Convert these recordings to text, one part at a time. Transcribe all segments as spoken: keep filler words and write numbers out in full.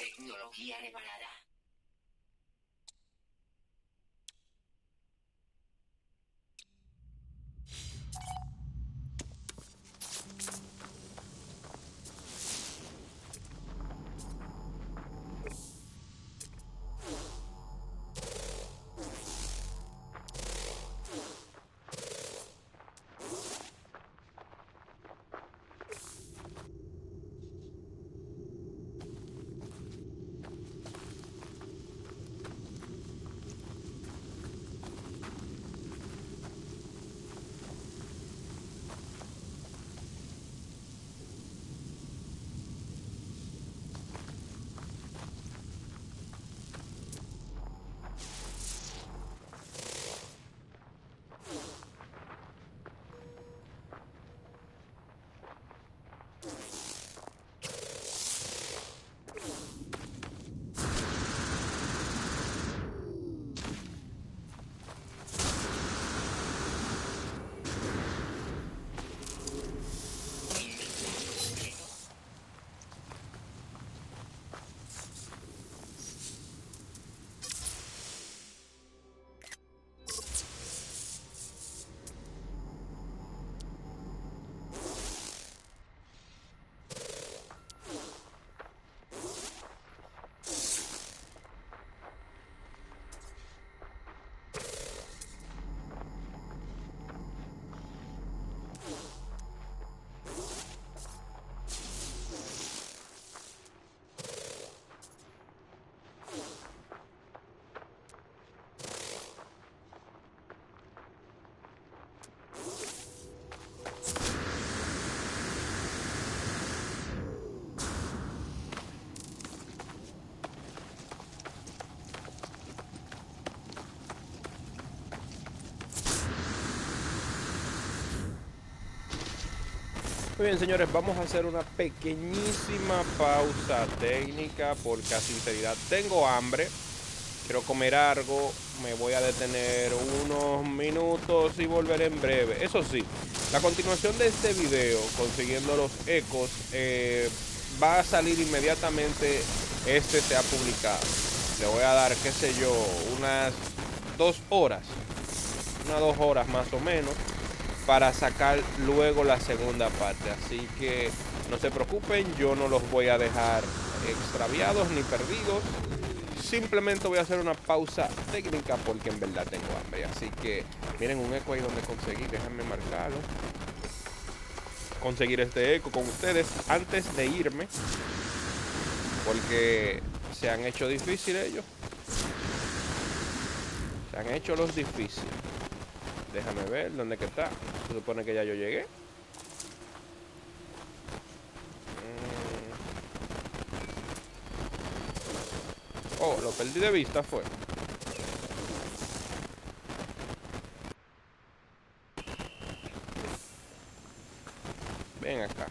Tecnología reparada. Muy bien, señores, vamos a hacer una pequeñísima pausa técnica por casi sinceridad. Tengo hambre, quiero comer algo, me voy a detener unos minutos y volveré en breve. Eso sí, la continuación de este video, consiguiendo los ecos, eh, va a salir inmediatamente este sea publicado. Le voy a dar, qué sé yo, unas dos horas, unas dos horas más o menos, para sacar luego la segunda parte. Así que no se preocupen, yo no los voy a dejar extraviados ni perdidos. Simplemente voy a hacer una pausa técnica porque en verdad tengo hambre. Así que miren un eco ahí donde conseguí, déjenme marcarlo. Conseguir este eco con ustedes antes de irme, porque se han hecho difíciles ellos. Se han hecho los difíciles. Déjame ver dónde que está. Se supone que ya yo llegué. Mm. Oh, lo perdí de vista fue. Ven acá.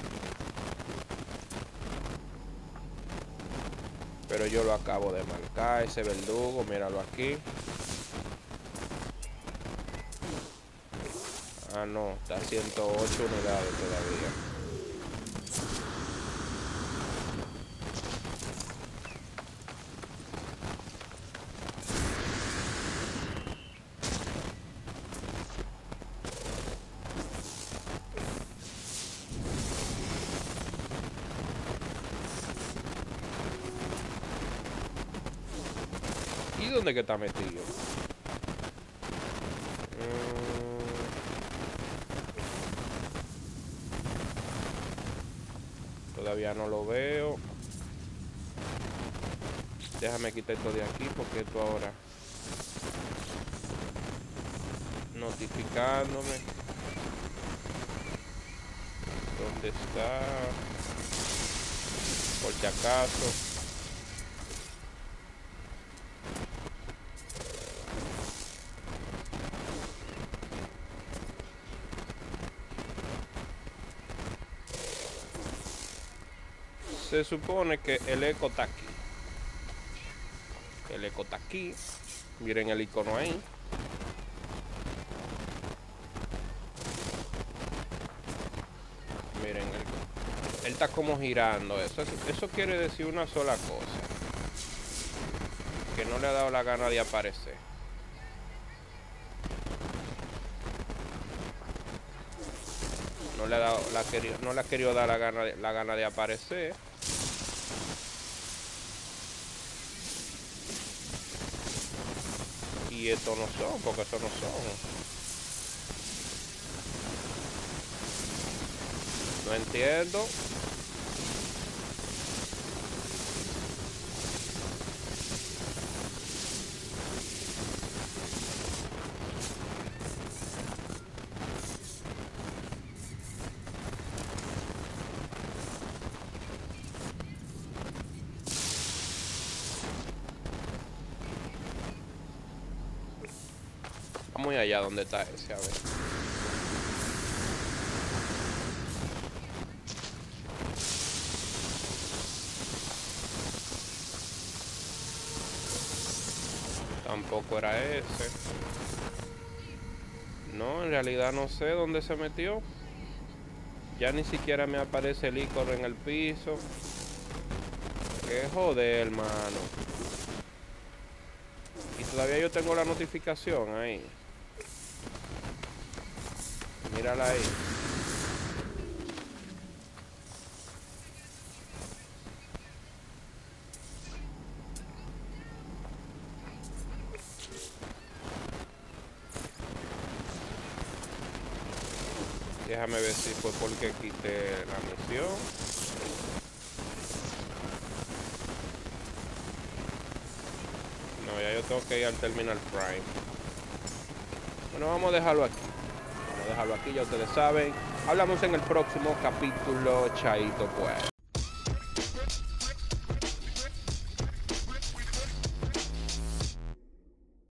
Pero yo lo acabo de marcar, ese verdugo, míralo aquí. Ah, no, está a ciento ocho unidades todavía. ¿Y dónde que está metido? Todavía no lo veo. Déjame quitar esto de aquí porque esto ahora notificándome. ¿Dónde está? Por si acaso. Se supone que el eco está aquí. El eco está aquí. Miren el icono ahí. Miren el... Él está como girando. Eso, eso quiere decir una sola cosa. no le ha dado la gana de aparecer. No le ha dado la querido, no le ha querido dar la gana de, la gana de aparecer. Y estos no son, porque estos no son. No entiendo. Muy allá donde está ese, a ver. Tampoco era ese. No, en realidad no sé dónde se metió. Ya ni siquiera me aparece el icono en el piso. Qué joder, hermano. Y todavía yo tengo la notificación ahí. Mírala ahí. Déjame ver si fue porque quité la misión. No, ya yo tengo que ir al Terminal Prime. Bueno, vamos a dejarlo aquí. Dejarlo aquí, ya ustedes saben. Hablamos en el próximo capítulo. Chaito pues.